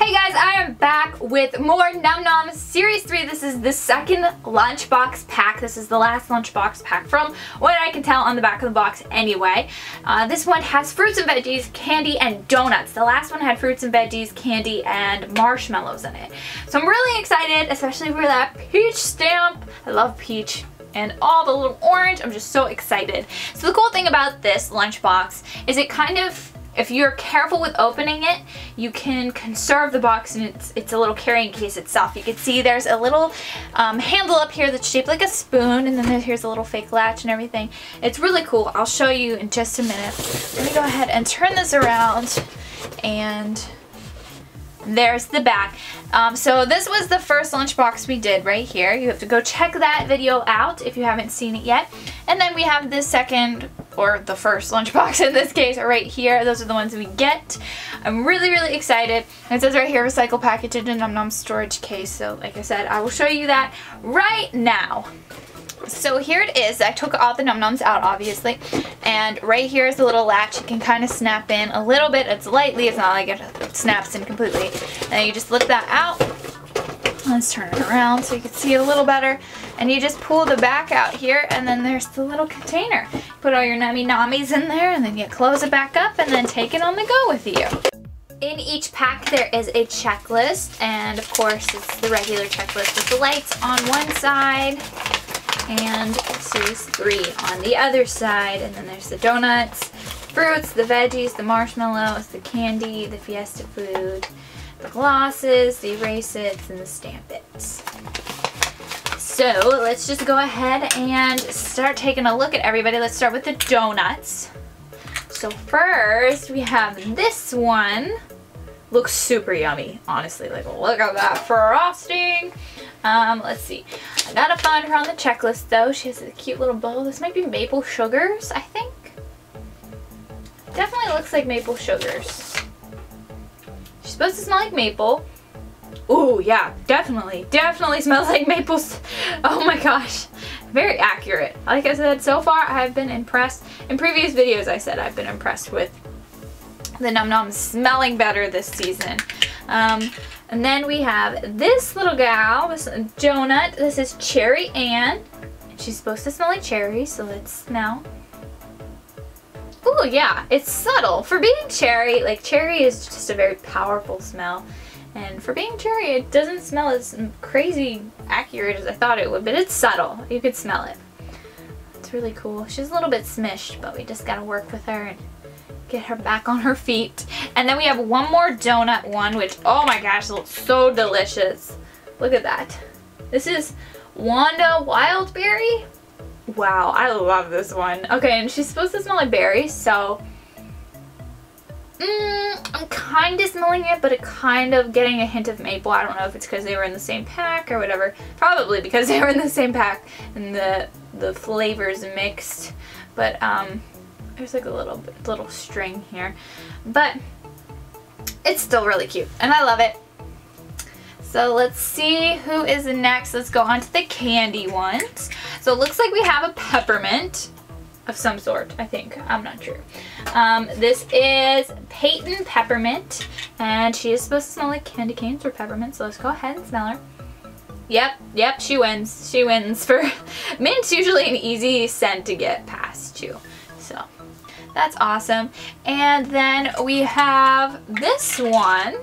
Hey guys, I am back with more Num Noms Series 3. This is the second lunchbox pack. This is the last lunchbox pack from what I can tell on the back of the box anyway. This one has fruits and veggies, candy, and donuts. The last one had fruits and veggies, candy, and marshmallows in it. So I'm really excited, especially for that peach stamp. I love peach. And all the little orange. I'm just so excited. So the cool thing about this lunchbox is it kind of, if you're careful with opening it, you can conserve the box, and it's a little carrying case itself. You can see there's a little handle up here that's shaped like a spoon, and then here's a little fake latch and everything. It's really cool. I'll show you in just a minute. Let me go ahead and turn this around, and there's the back. So this was the first lunchbox we did right here. You have to go check that video out if you haven't seen it yet. And then we have the second, or the first lunchbox in this case, right here. Those are the ones we get. I'm really, really excited. It says right here, recycle package in a Num Nom storage case. So like I said, I will show you that right now. So here it is. I took all the Num Noms out, obviously, and right here is the little latch. You can kind of snap in a little bit. It's lightly. It's not like it snaps in completely. And you just lift that out. Let's turn it around so you can see it a little better. And you just pull the back out here, and then there's the little container. Put all your nummy nommies in there, and then you close it back up, and then take it on the go with you. In each pack there is a checklist, and of course it's the regular checklist with the lights on one side and series 3 on the other side, and then there's the donuts, fruits, the veggies, the marshmallows, the candy, the fiesta food, the glosses, the erase-its, and the stamp-its. So let's just go ahead and start taking a look at everybody. Let's start with the donuts. So first we have this one. Looks super yummy, honestly. Like, look at that frosting. Let's see. I gotta find her on the checklist though. She has a cute little bowl. This might be maple sugars, I think. Definitely looks like maple sugars. She's supposed to smell like maple. Ooh, yeah, definitely. Definitely smells like maples. Oh my gosh. Very accurate. Like I said, so far I've been impressed. In previous videos I said I've been impressed with the Num Noms smelling better this season. And then we have this little gal, this donut. This is Cherry Ann. She's supposed to smell like cherry, so let's smell. Ooh, yeah, it's subtle. For being cherry, like cherry is just a very powerful smell. And for being cherry, it doesn't smell as crazy accurate as I thought it would, but it's subtle. You could smell it. It's really cool. She's a little bit smished, but we just gotta work with her and get her back on her feet. And then we have one more donut one, which, oh my gosh, looks so delicious. Look at that. This is Wanda Wildberry. Wow, I love this one. Okay, and she's supposed to smell like berries, so I'm kind of smelling it, but it kind of getting a hint of maple. I don't know if it's because they were in the same pack or whatever. Probably because they were in the same pack and the flavors mixed. But there's like a little string here, but it's still really cute and I love it. So let's see who is next. Let's go on to the candy ones. So it looks like we have a peppermint of some sort, I think. I'm not sure. This is Peyton Peppermint, and she is supposed to smell like candy canes or peppermint, so let's go ahead and smell her. Yep, she wins. She wins for mint's usually an easy scent to get past too. So that's awesome. And then we have this one.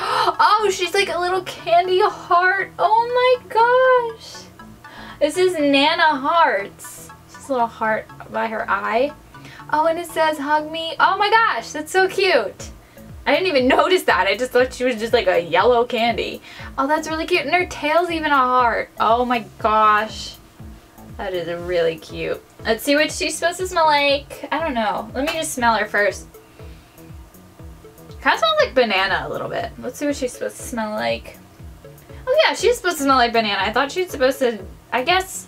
Oh, she's like a little candy heart. Oh my gosh. This is Nana Hearts. She's a little heart by her eye. Oh, and it says hug me. Oh my gosh, that's so cute. I didn't even notice that. I just thought she was just like a yellow candy. Oh, that's really cute. And her tail's even a heart. Oh my gosh. That is really cute. Let's see what she's supposed to smell like. I don't know. Let me just smell her first. Kind of smells like banana a little bit. Let's see what she's supposed to smell like. Oh yeah, she's supposed to smell like banana. I thought she's supposed to, I guess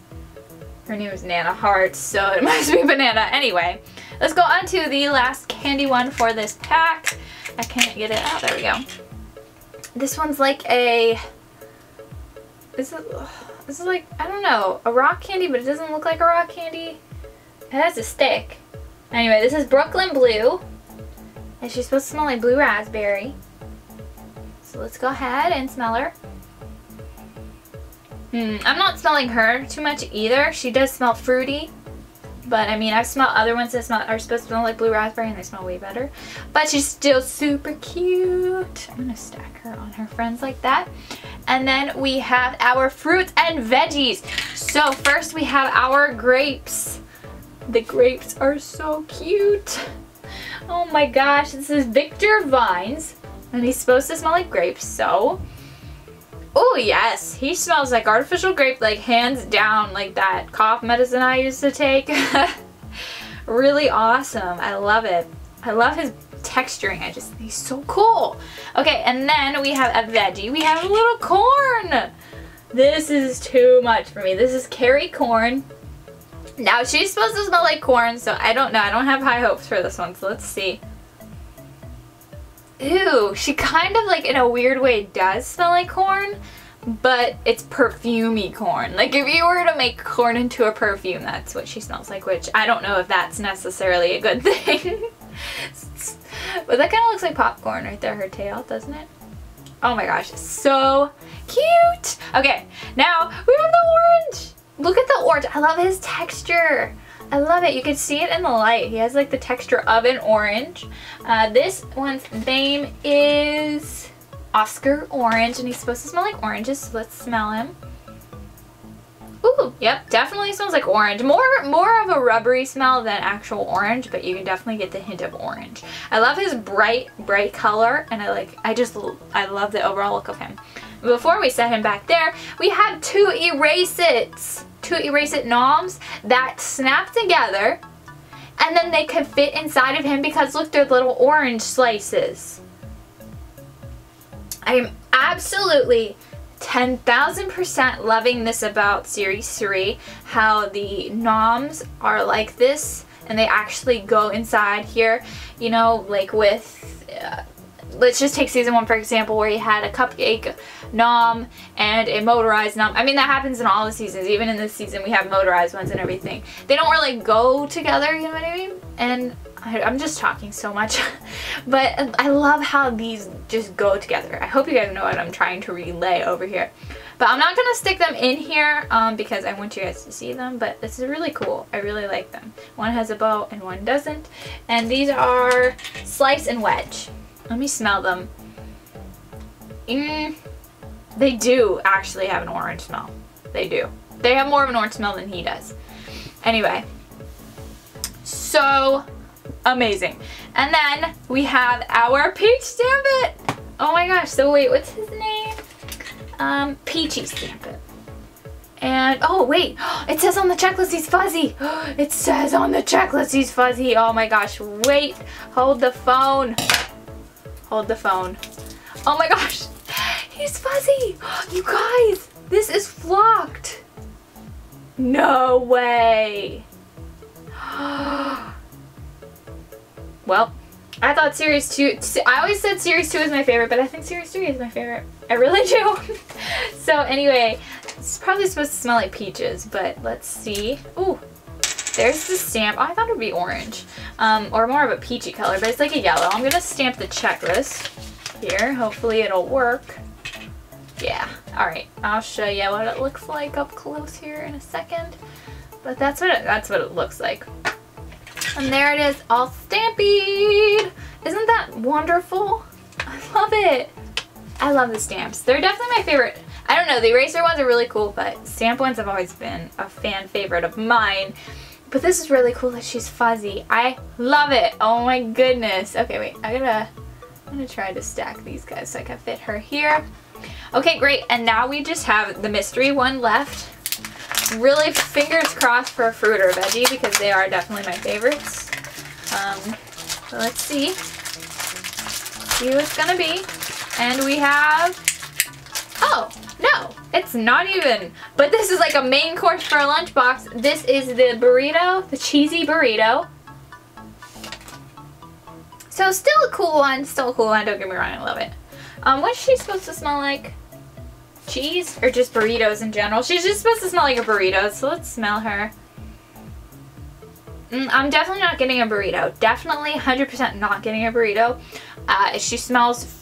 her name is Nana Hearts, so it must be banana. Anyway, let's go on to the last candy one for this pack. I can't get it out. There we go. This one's like a, this is like, I don't know, a rock candy, but it doesn't look like a rock candy. It has a stick. Anyway, this is Brooklyn Blue. And she's supposed to smell like blue raspberry. So let's go ahead and smell her. I'm not smelling her too much either. She does smell fruity. But I mean, I've smelled other ones that smell, are supposed to smell like blue raspberry, and they smell way better. But she's still super cute. I'm gonna stack her on her friends like that. And then we have our fruits and veggies. So first we have our grapes. The grapes are so cute. Oh my gosh, this is Victor Vines. And he's supposed to smell like grapes, so. Oh yes, he smells like artificial grape, like hands down, like that cough medicine I used to take. Really awesome. I love it. I love his texturing. I just, he's so cool. Okay, and then we have a veggie. We have a little corn. This is too much for me. This is Carrie Corn. Now she's supposed to smell like corn, so I don't know. I don't have high hopes for this one, so let's see. Ew, she kind of like in a weird way does smell like corn, but it's perfumey corn. Like if you were to make corn into a perfume, that's what she smells like, which I don't know if that's necessarily a good thing. But that kind of looks like popcorn right there, her tail, doesn't it? Oh my gosh, so cute. Okay, now we have the orange. Look at the orange. I love his texture. I love it. You can see it in the light. He has like the texture of an orange. This one's name is Oscar Orange, and he's supposed to smell like oranges, so let's smell him. Ooh, yep, definitely smells like orange. More of a rubbery smell than actual orange, but you can definitely get the hint of orange. I love his bright color, and I love the overall look of him. Before we set him back there, we have two Erase-Its. Two Erase-It Noms that snap together, and then they could fit inside of him because look, they're little orange slices. I am absolutely 10,000% loving this about Series 3, how the Noms are like this and they actually go inside here, you know, like with... let's just take season 1 for example, where you had a cupcake nom and a motorized nom. I mean, that happens in all the seasons. Even in this season we have motorized ones and everything. They don't really go together, you know what I mean? And I'm just talking so much. But I love how these just go together. I hope you guys know what I'm trying to relay over here. But I'm not going to stick them in here because I want you guys to see them. But this is really cool. I really like them. One has a bow and one doesn't. And these are slice and wedge. Let me smell them. They do actually have an orange smell. They do. They have more of an orange smell than he does. Anyway. So amazing. And then we have our Peach Stamp It. Oh my gosh. So wait, what's his name? Peachy Stamp It. And, oh wait, it says on the checklist he's fuzzy. It says on the checklist he's fuzzy. Oh my gosh. Wait. Hold the phone. Hold the phone. Oh my gosh, he's fuzzy. You guys, this is flocked. No way. Well, I thought series 2, I always said series 2 is my favorite, but I think series 3 is my favorite. I really do. So anyway, it's probably supposed to smell like peaches, but let's see. Ooh. There's the stamp. Oh, I thought it would be orange or more of a peachy color, but it's like a yellow. I'm going to stamp the checklist here. Hopefully it'll work. Yeah. All right. I'll show you what it looks like up close here in a second. But that's what it looks like. And there it is, all stampied. Isn't that wonderful? I love it. I love the stamps. They're definitely my favorite. I don't know. The eraser ones are really cool, but stamp ones have always been a fan favorite of mine. But this is really cool that she's fuzzy. I love it. Oh my goodness. Okay, wait. I'm gonna try to stack these guys so I can fit her here. Okay, great. And now we just have the mystery one left. Really fingers crossed for fruit or veggie because they are definitely my favorites. So let's see. See what's gonna be. And we have... Oh! No, it's not even. But this is like a main course for a lunchbox. This is the burrito, the cheesy burrito. So still a cool one, don't get me wrong, I love it. What's she supposed to smell like? Cheese? Or just burritos in general? She's just supposed to smell like a burrito, so let's smell her. I'm definitely not getting a burrito. Definitely 100% not getting a burrito. She smells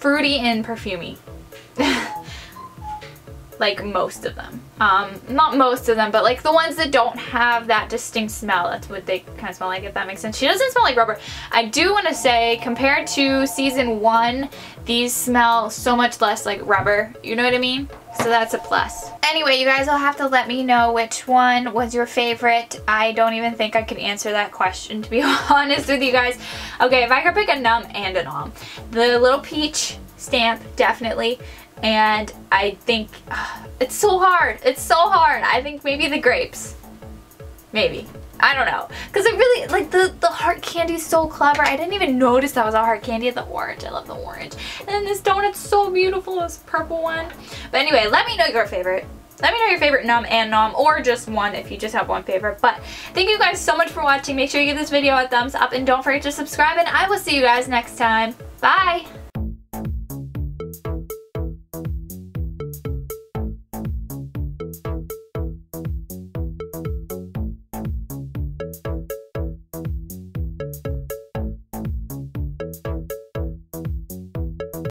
fruity and perfumey. Like most of them. Not most of them, but like the ones that don't have that distinct smell. That's what they kind of smell like, if that makes sense. She doesn't smell like rubber. I do want to say, compared to season 1, these smell so much less like rubber. You know what I mean? So that's a plus. Anyway, you guys will have to let me know which one was your favorite. I don't even think I could answer that question, to be honest with you guys. Okay, if I could pick a Num and a Nom, the little peach stamp, definitely. And I think it's so hard. It's so hard. I think maybe the grapes. Maybe. I don't know. Because I really like the heart candy is so clever. I didn't even notice that was a heart candy. The orange. I love the orange. And then this donut's so beautiful, this purple one. But anyway, let me know your favorite. Let me know your favorite Num and Nom, or just one if you just have one favorite. But thank you guys so much for watching. Make sure you give this video a thumbs up and don't forget to subscribe, and I will see you guys next time. Bye!